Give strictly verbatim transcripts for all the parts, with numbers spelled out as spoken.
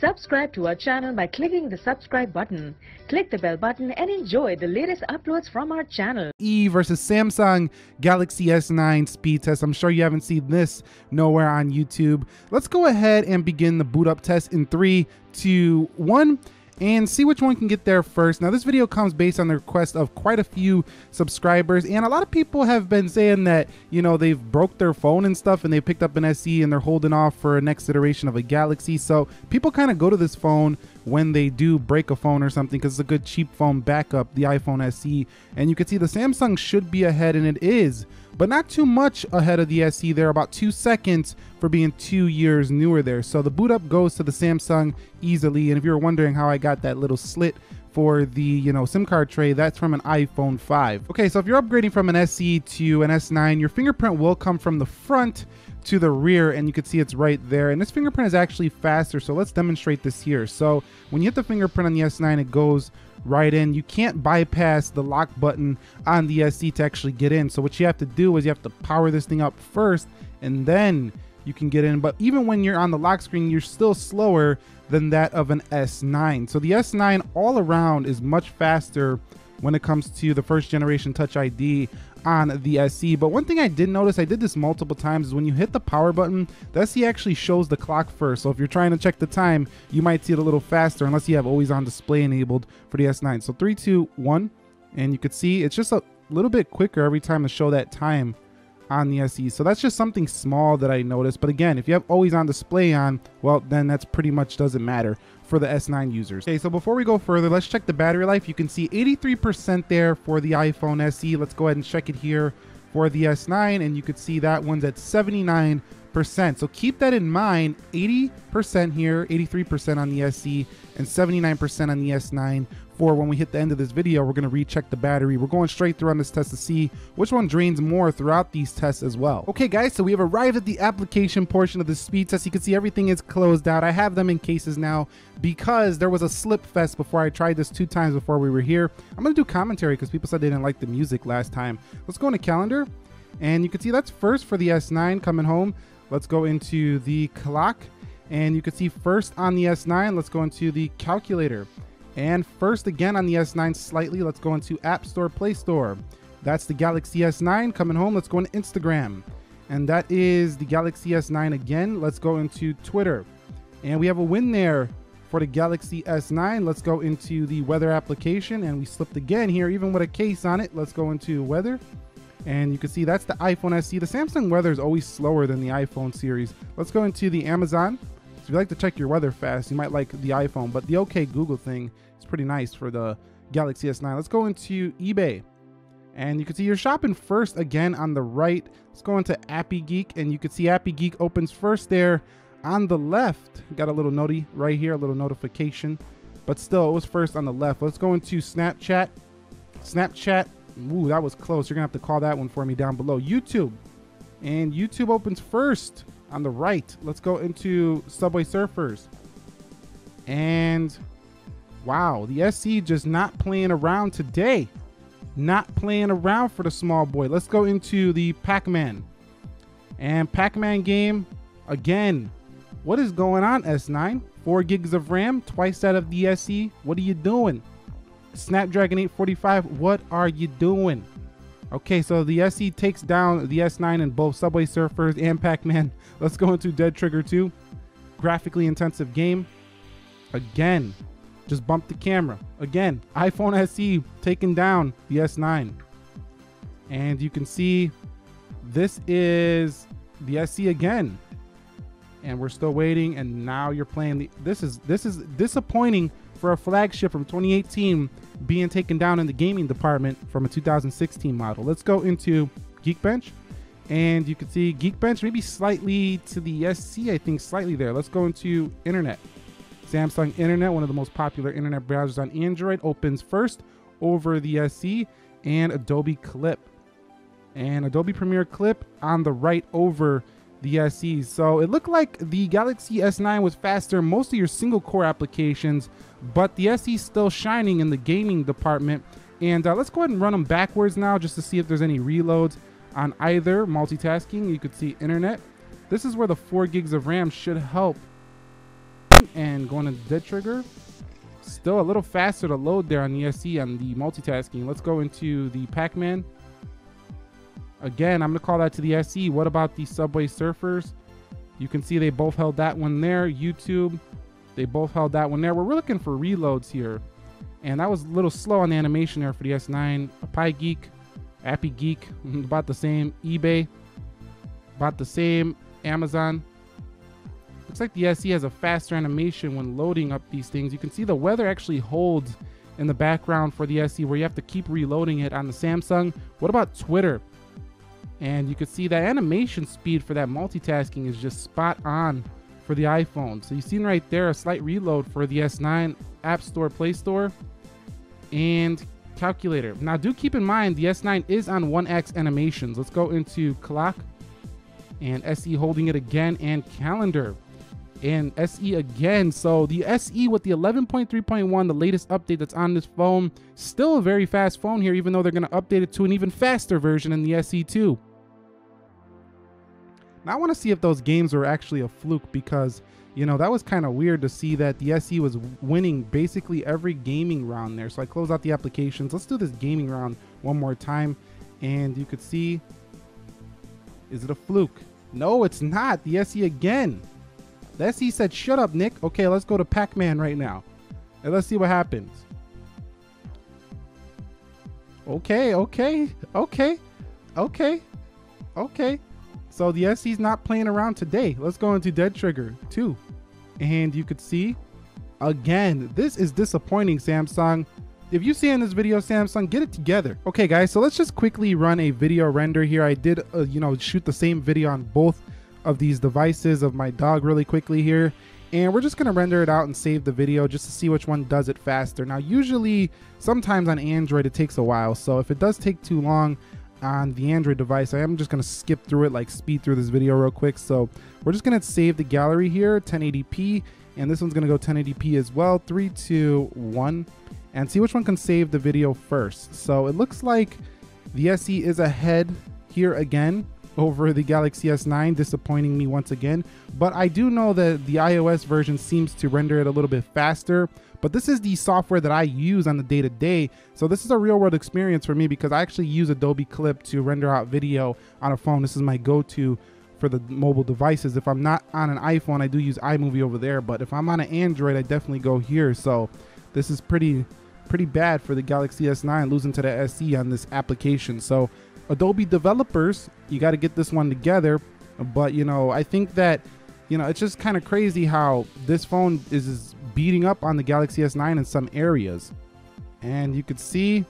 Subscribe to our channel by clicking the subscribe button. Click the bell button and enjoy the latest uploads from our channel. E versus Samsung Galaxy S nine speed test. I'm sure you haven't seen this nowhere on YouTube. Let's go ahead and begin the boot up test in three, two, one. And see which one can get there first. Now, this video comes based on the request of quite a few subscribers, and a lot of people have been saying that, you know, they've broke their phone and stuff and they picked up an S E and they're holding off for a next iteration of a Galaxy. So people kind of go to this phone when they do break a phone or something because it's a good cheap phone backup, the iPhone S E. And you can see the Samsung should be ahead, and it is, but not too much ahead of the S E there, about two seconds for being two years newer there. So the boot up goes to the Samsung easily. And if you're wondering how I got that little slit for the, you know, SIM card tray, that's from an iPhone five. Okay, so if you're upgrading from an S E to an S nine, your fingerprint will come from the front to the rear, and you can see it's right there. And this fingerprint is actually faster, so let's demonstrate this here. So when you hit the fingerprint on the S nine, it goes right in. You can't bypass the lock button on the S E to actually get in. So what you have to do is you have to power this thing up first, and then you can get in. But even when you're on the lock screen, you're still slower than that of an S nine. So the S nine all around is much faster when it comes to the first generation Touch I D on the S E. But one thing I did notice, I did this multiple times, is when you hit the power button, the S E actually shows the clock first. So if you're trying to check the time, you might see it a little faster unless you have always on display enabled for the S nine. So three, two, one, and you could see it's just a little bit quicker every time to show that time on the S E. So that's just something small that I noticed. But again, if you have always on display on, well, then that's pretty much doesn't matter for the S nine users. Okay, so before we go further, let's check the battery life. You can see eighty-three percent there for the iPhone S E. Let's go ahead and check it here for the S nine, and you could see that one's at seventy-nine percent. So keep that in mind, eighty percent here, eighty-three percent on the S E, and seventy-nine percent on the S nine. For when we hit the end of this video, we're gonna recheck the battery. We're going straight through on this test to see which one drains more throughout these tests as well. Okay guys, so we have arrived at the application portion of the speed test. You can see everything is closed out. I have them in cases now because there was a slip fest before. I tried this two times before we were here. I'm gonna do commentary because people said they didn't like the music last time. Let's go into calendar, and you can see that's first for the S nine coming home. Let's go into the clock, and you can see first on the S nine. Let's go into the calculator, and first again on the S nine slightly. Let's go into App Store, Play Store. That's the Galaxy S nine coming home. Let's go into Instagram, and that is the Galaxy S nine again. Let's go into Twitter, and we have a win there for the Galaxy S nine. Let's go into the weather application, and we slipped again here, even with a case on it. Let's go into weather, and you can see that's the iPhone S E. The Samsung weather is always slower than the iPhone series. Let's go into the Amazon. So if you like to check your weather fast, you might like the iPhone, but the OK Google thing is pretty nice for the Galaxy S nine. Let's go into eBay, and you can see you're shopping first again on the right. Let's go into Appy Geek, and you can see Appy Geek opens first there on the left. Got a little noti right here, a little notification, but still it was first on the left. Let's go into Snapchat. Snapchat. Ooh, that was close. You're gonna have to call that one for me down below. YouTube, and YouTube opens first on the right. Let's go into Subway Surfers, and wow, the S E just not playing around today. Not playing around for the small boy. Let's go into the Pac-Man, and Pac-Man game again. What is going on, S nine? Four gigs of RAM, twice that of the S E. What are you doing? Snapdragon eight forty-five, what are you doing? Okay, so the S E takes down the S nine in both Subway Surfers and Pac-Man. Let's go into Dead Trigger two. Graphically intensive game. Again, just bump the camera. Again, iPhone S E taking down the S nine. And you can see this is the S E again. And we're still waiting, and now you're playing the, this is this is disappointing for a flagship from twenty eighteen being taken down in the gaming department from a two thousand sixteen model. Let's go into Geekbench, and you can see Geekbench maybe slightly to the S E, I think slightly there. Let's go into internet. Samsung internet, one of the most popular internet browsers on Android, opens first over the S E, and Adobe Clip, and Adobe Premiere Clip on the right over the S E. So it looked like the Galaxy S nine was faster most of your single core applications, but the S E still shining in the gaming department. And uh, let's go ahead and run them backwards now just to see if there's any reloads on either. Multitasking, you could see internet. This is where the four gigs of RAM should help. S nine and going into Dead Trigger. Still a little faster to load there on the S E on the multitasking. Let's go into the Pac-Man. Again, I'm going to call that to the S E. What about the Subway Surfers? You can see they both held that one there. YouTube, they both held that one there. We're looking for reloads here. And that was a little slow on the animation there for the S nine. PyGeek, Appy Geek, about the same. eBay, about the same. Amazon. Looks like the S E has a faster animation when loading up these things. You can see the weather actually holds in the background for the S E, where you have to keep reloading it on the Samsung. What about Twitter? And you can see that animation speed for that multitasking is just spot on for the iPhone. So you've seen right there a slight reload for the S nine. App Store, Play Store, and Calculator. Now do keep in mind the S nine is on one X animations. Let's go into Clock and S E holding it again, and Calendar and S E again. So the S E with the eleven point three point one, the latest update that's on this phone, still a very fast phone here, even though they're going to update it to an even faster version in the S E two. Now I want to see if those games were actually a fluke, because, you know, that was kind of weird to see that the S E was winning basically every gaming round there. So I close out the applications. Let's do this gaming round one more time, and you could see, is it a fluke? No, it's not. The S E again. The S E said, shut up, Nick. Okay, let's go to Pac-Man right now, and let's see what happens. Okay, okay, okay, okay, okay. So the S E's not playing around today. Let's go into Dead Trigger two. And you could see, again, this is disappointing, Samsung. If you see in this video, Samsung, get it together. Okay, guys, so let's just quickly run a video render here. I did, uh, you know, shoot the same video on both of these devices of my dog really quickly here. And we're just going to render it out and save the video just to see which one does it faster. Now, usually, sometimes on Android, it takes a while. So if it does take too long on the Android device, I am just going to skip through it, like speed through this video real quick. So we're just going to save the gallery here, ten eighty p, and this one's going to go ten eighty p as well. Three two one, and see which one can save the video first. So it looks like the S E is ahead here again over the Galaxy S nine, disappointing me once again, but I do know that the iOS version seems to render it a little bit faster. But this is the software that I use on the day-to-day. So this is a real-world experience for me, because I actually use Adobe Clip to render out video on a phone. This is my go-to for the mobile devices. If I'm not on an iPhone, I do use iMovie over there. But if I'm on an Android, I definitely go here. So this is pretty, pretty bad for the Galaxy S nine, losing to the S E on this application. So Adobe developers, you got to get this one together. But, you know, I think that, you know, it's just kind of crazy how this phone is, is beating up on the Galaxy S nine in some areas. And you could see,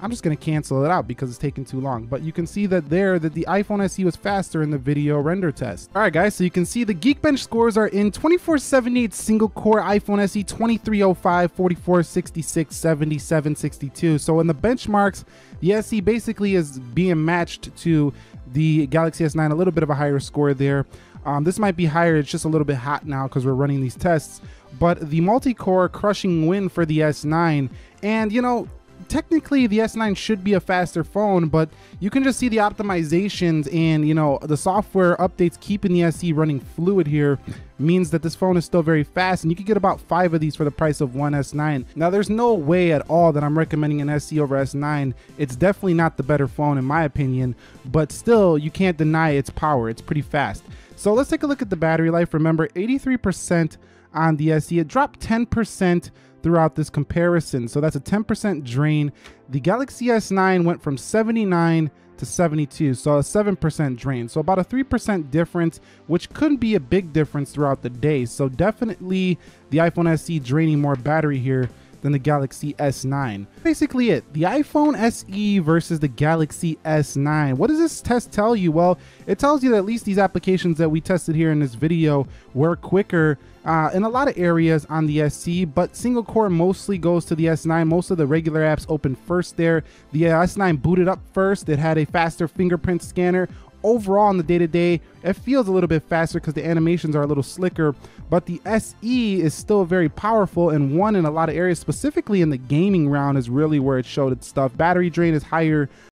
I'm just going to cancel it out because it's taking too long. But you can see that there that the iPhone S E was faster in the video render test. All right, guys, so you can see the Geekbench scores are in twenty-four seventy-eight single core iPhone S E, twenty-three oh five, forty-four sixty-six, seventy-seven sixty-two. So in the benchmarks, the S E basically is being matched to the Galaxy S nine, a little bit of a higher score there. Um, this might be higher. It's just a little bit hot now because we're running these tests. But the multi-core crushing win for the S nine. And, you know, technically the S nine should be a faster phone, but you can just see the optimizations and, you know, the software updates keeping the S E running fluid here means that this phone is still very fast, and you can get about five of these for the price of one S nine. Now there's no way at all that I'm recommending an S E over S nine. It's definitely not the better phone in my opinion, but still you can't deny its power. It's pretty fast. So let's take a look at the battery life. Remember, eighty-three percent on the S E. It dropped ten percent throughout this comparison, so that's a ten percent drain. The Galaxy S nine went from seventy-nine to seventy-two, so a seven percent drain, so about a three percent difference, which could be a big difference throughout the day. So definitely the iPhone S E draining more battery here than the Galaxy S nine. Basically it, the iPhone S E versus the Galaxy S nine. What does this test tell you? Well, it tells you that at least these applications that we tested here in this video were quicker uh, in a lot of areas on the S E, but single core mostly goes to the S nine. Most of the regular apps open first there. The S nine booted up first. It had a faster fingerprint scanner. Overall, in the day-to-day, it feels a little bit faster because the animations are a little slicker, but the S E is still very powerful and won in a lot of areas, specifically in the gaming round is really where it showed its stuff. Battery drain is higher